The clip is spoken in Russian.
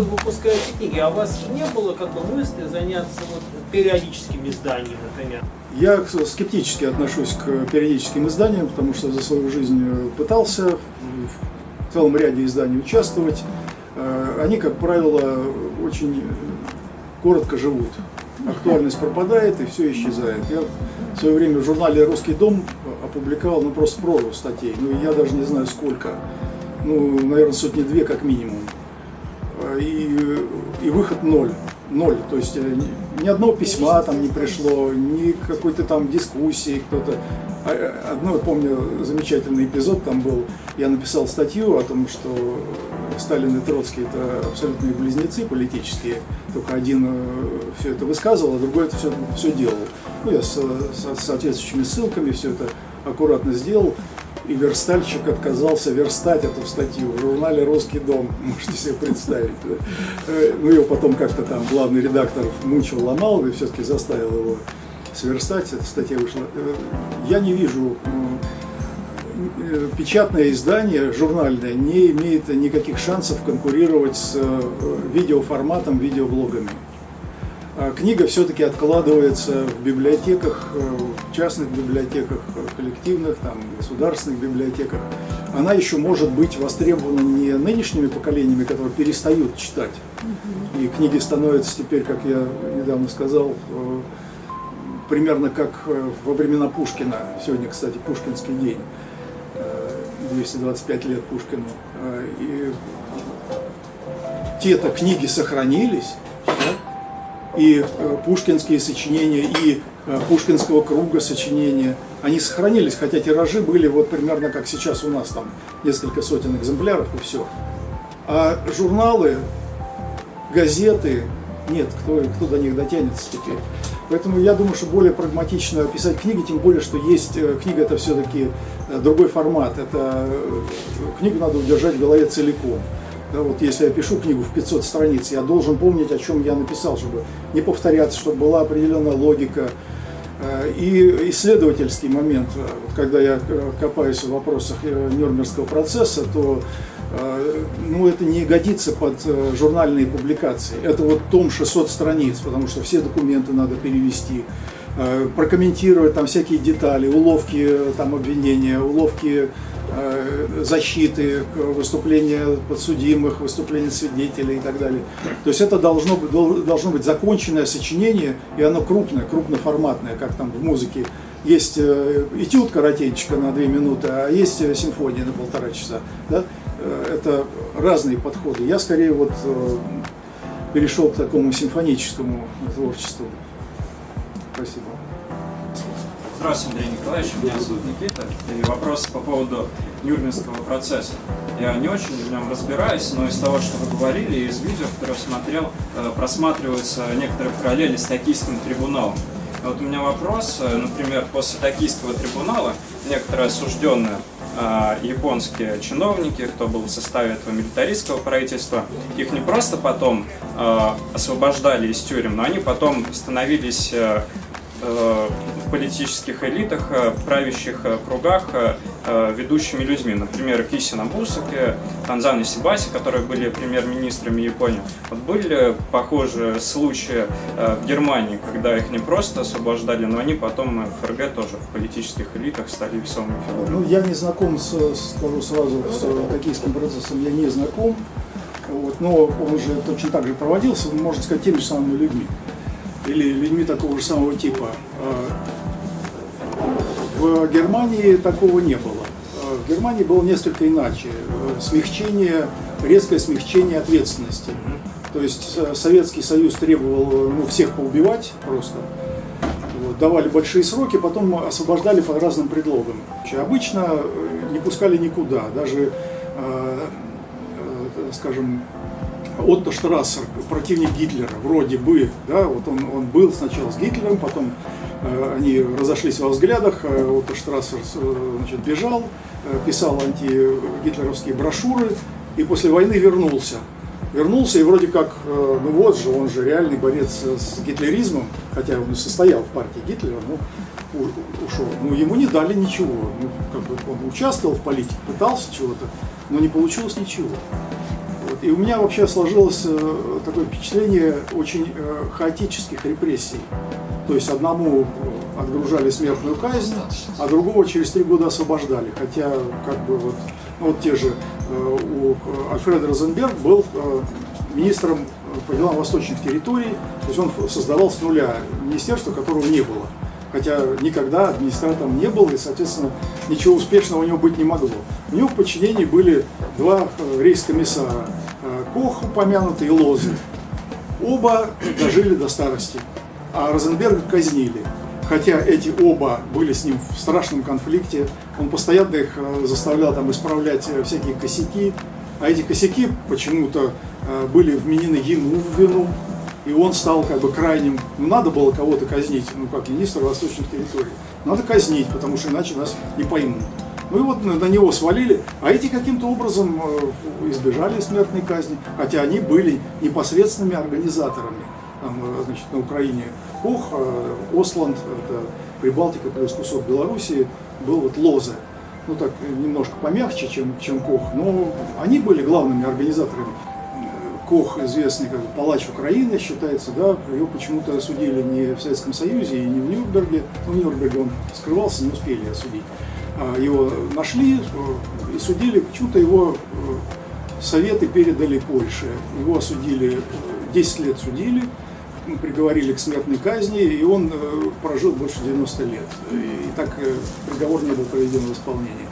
вы выпускаете книги, а у вас не было как бы мысли заняться вот периодическим изданием, например? Я скептически отношусь к периодическим изданиям, потому что за свою жизнь пытался в целом ряде изданий участвовать. Они, как правило, очень коротко живут. Актуальность пропадает и все исчезает. Я в свое время в журнале «Русский дом» опубликовал просто прорву статей. Ну, я даже не знаю сколько. Ну, наверное, 100-2 как минимум. И выход ноль. Ноль. То есть ни одного письма там не пришло, ни какой-то там дискуссии кто-то. Одно, помню, замечательный эпизод там был. Я написал статью о том, что Сталин и Троцкий – это абсолютные близнецы политические. Только один все это высказывал, а другой это все делал. Ну, я с соответствующими ссылками все это аккуратно сделал. И верстальщик отказался верстать эту статью в журнале «Русский дом». Можете себе представить. Ну, его потом как-то там главный редактор мучил, ломал, и все-таки заставил его сверстать. Эта статья вышла. Я не вижу... Печатное издание, журнальное, не имеет никаких шансов конкурировать с видеоформатом, видеоблогами. Книга все-таки откладывается в библиотеках, в частных библиотеках, коллективных, там, государственных библиотеках. Она еще может быть востребована не нынешними поколениями, которые перестают читать. И книги становятся теперь, как я недавно сказал, примерно как во времена Пушкина. Сегодня, кстати, Пушкинский день. 225 лет Пушкину. И те-то книги сохранились, и пушкинские сочинения, и пушкинского круга сочинения, они сохранились, хотя тиражи были вот примерно как сейчас у нас, там несколько сотен экземпляров и все. А журналы, газеты, нет, кто до них дотянется теперь. Поэтому я думаю, что более прагматично писать книги, тем более, что есть книга, это все-таки другой формат. Это книгу надо удержать в голове целиком. Да, вот если я пишу книгу в 500 страниц, я должен помнить, о чем я написал, чтобы не повторяться, чтобы была определенная логика. И исследовательский момент, когда я копаюсь в вопросах Нюрнбергского процесса, то ну, это не годится под журнальные публикации. Это вот том 600 страниц, потому что все документы надо перевести, прокомментировать там всякие детали, уловки там, обвинения, уловки защиты, выступления подсудимых, выступления свидетелей и так далее. То есть это должно быть законченное сочинение, и оно крупное, крупноформатное, как там в музыке. Есть этюд коротенько на 2 минуты, а есть симфония на 1,5 часа. Да? Это разные подходы. Я скорее вот перешел к такому симфоническому творчеству. Спасибо. Здравствуйте, Андрей Николаевич. У меня зовут Никита. И вопрос по поводу Нюрнбергского процесса. Я не очень в нем разбираюсь, но из того, что вы говорили, и из видео, которое смотрел, просматриваются некоторые параллели с токийским трибуналом. Вот у меня вопрос, например, после токийского трибунала некоторые осужденные японские чиновники, кто был в составе этого милитаристского правительства, их не просто потом освобождали из тюрем, но они потом становились в политических элитах, правящих кругах ведущими людьми. Например, Киси Набусоке, Танзан и Сибаси, которые были премьер-министрами Японии. Вот были похожие случаи в Германии, когда их не просто освобождали, но они потом в ФРГ тоже в политических элитах стали весомыми фигурами. Ну, я не знаком, скажу сразу, с токийским процессом, я не знаком, вот, но он же точно так же проводился, можно сказать, теми же самыми людьми. Или людьми такого же самого типа. В Германии такого не было. В Германии было несколько иначе. Смягчение, резкое смягчение ответственности. То есть Советский Союз требовал всех поубивать просто. Вот, давали большие сроки, потом освобождали по разным предлогам. Обычно не пускали никуда. Даже, скажем, Отто Штрассер, противник Гитлера, вроде бы, да, вот он был сначала с Гитлером, потом они разошлись во взглядах, Отто Штрассер, значит, бежал, писал антигитлеровские брошюры и после войны вернулся. Вернулся и вроде как, ну вот же, он же реальный борец с гитлеризмом, хотя он и состоял в партии Гитлера, но ушел. Ну, ему не дали ничего, ну, как бы он участвовал в политике, пытался чего-то, но не получилось ничего. Вот. И у меня вообще сложилось такое впечатление очень хаотических репрессий. То есть одному отгружали смертную казнь, а другого через 3 года освобождали. Хотя, как бы вот, ну, вот те же у Альфреда Розенберг был министром по делам восточных территорий, то есть он создавал с нуля министерство, которого не было. Хотя никогда администратором не был, и, соответственно, ничего успешного у него быть не могло. У него в подчинении были 2 рейс-комиссара, Кох упомянутый и Лозе. Оба дожили до старости, а Розенберга казнили. Хотя эти оба были с ним в страшном конфликте, он постоянно их заставлял там исправлять всякие косяки, а эти косяки почему-то были вменены ему в вину, и он стал как бы крайним. Ну, надо было кого-то казнить, ну, как министр восточных территорий. Надо казнить, потому что иначе нас не поймут. Ну и вот на него свалили, а эти каким-то образом избежали смертной казни, хотя они были непосредственными организаторами. Там, значит, на Украине Кох, Остланд, это Прибалтика плюс кусок Белоруссии, был вот Лозе. Ну так, немножко помягче, чем Кох, но они были главными организаторами. Кох, известный как палач Украины, считается, да, его почему-то осудили не в Советском Союзе и не в Нюрнберге. Ну, в Нюрнберге он скрывался, не успели осудить. Его нашли и судили, почему-то его советы передали Польше. Его осудили, 10 лет судили, приговорили к смертной казни, и он прожил больше 90 лет. И так приговор не был приведен в исполнение.